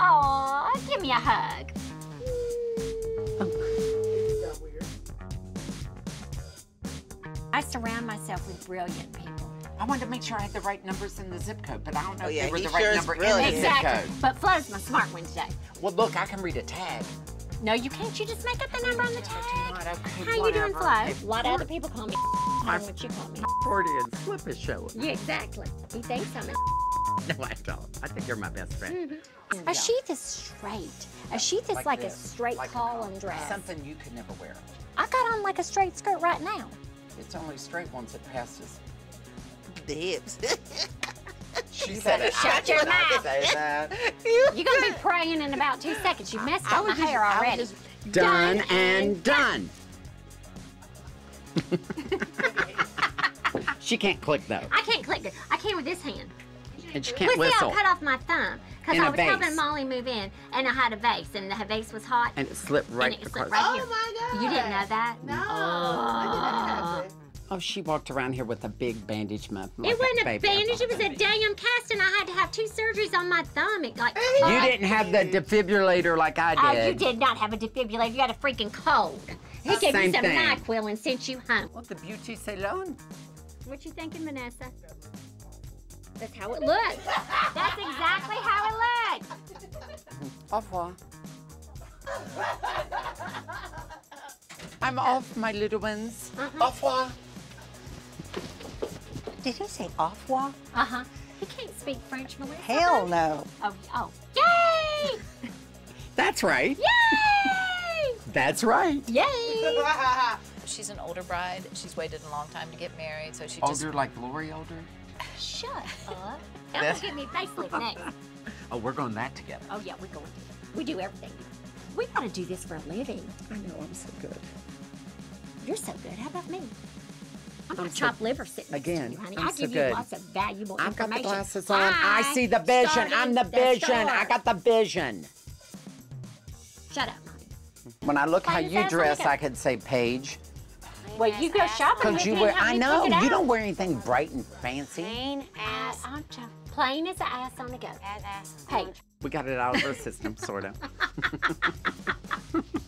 Aw, give me a hug. I surround myself with brilliant people. I wanted to make sure I had the right numbers in the zip code, but I don't know if they were the right number in the zip code. But Flo's my smart one today. Well, look, I can read a tag. No, you can't. You just make up the number on the tag. God, how you doing, Flo? A lot of other people call me what you call me. Freudian slip is showing. Yeah, exactly. He thinks I'm a No, I don't. I think you're my best friend. Mm-hmm. A sheath is straight. A sheath is like a straight column dress. Something you could never wear. I got on like a straight skirt right now. It's only straight once it passes the hips. She said it. Shut your mouth. You're going to be praying in about 2 seconds. You messed up my hair already. Done and done. She can't click, though. I can't click it. I can with this hand. And she can't whistle. I cut off my thumb because I was helping Molly move in, and I had a vase, and the vase was hot. And it slipped right across. Oh, my God. You didn't know that? No. I didn't know that. Oh, she walked around here with a big bandage muff. It wasn't a bandage, it was a damn cast, and I had to have 2 surgeries on my thumb. It got cold. You didn't have the defibrillator like I did. Oh, you did not have a defibrillator. You had a freaking cold. He gave you some NyQuil and sent you home. What the beauty salon? What you thinking, Vanessa? That's how it looks. That's exactly how it looks. Au revoir. I'm off, my little ones. Au revoir. Did he say au revoir? Uh-huh. He can't speak French, Melissa. Hell no. Oh. Yay! That's right. Yay! That's right. Yay! She's an older bride. She's waited a long time to get married, so she just... Older like Lori older? Shut up. Y'all gonna get me facelift next. Oh, we're going that together. Oh, yeah, we're going together. We do everything. We gotta do this for a living. I know, I'm so good. You're so good. How about me? I'm gonna chop liver sitting next to you, honey. I give you lots of valuable information. I've got the glasses on. I see the vision. I'm the vision. I got the vision. Shut up, honey. When I look how you dress, I could say, Paige. Well, you go shopping with me. I know. You don't wear anything bright and fancy. Plain ass. I'm plain as an ass on the go. As ass. Hey. We got it out of our system, sort of.